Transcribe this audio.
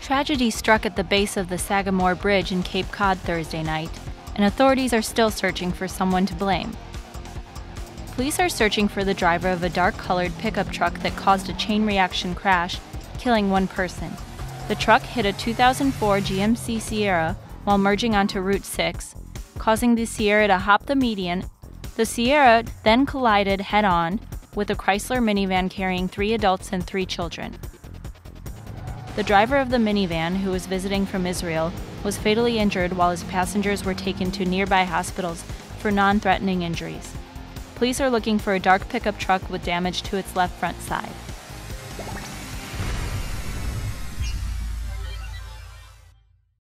Tragedy struck at the base of the Sagamore Bridge in Cape Cod Thursday night, and authorities are still searching for someone to blame. Police are searching for the driver of a dark-colored pickup truck that caused a chain reaction crash, killing one person. The truck hit a 2004 GMC Sierra while merging onto Route 6, causing the Sierra to hop the median. The Sierra then collided head-on with a Chrysler minivan carrying 3 adults and 3 children. The driver of the minivan, who was visiting from Israel, was fatally injured while his passengers were taken to nearby hospitals for non-threatening injuries. Police are looking for a dark pickup truck with damage to its left front side.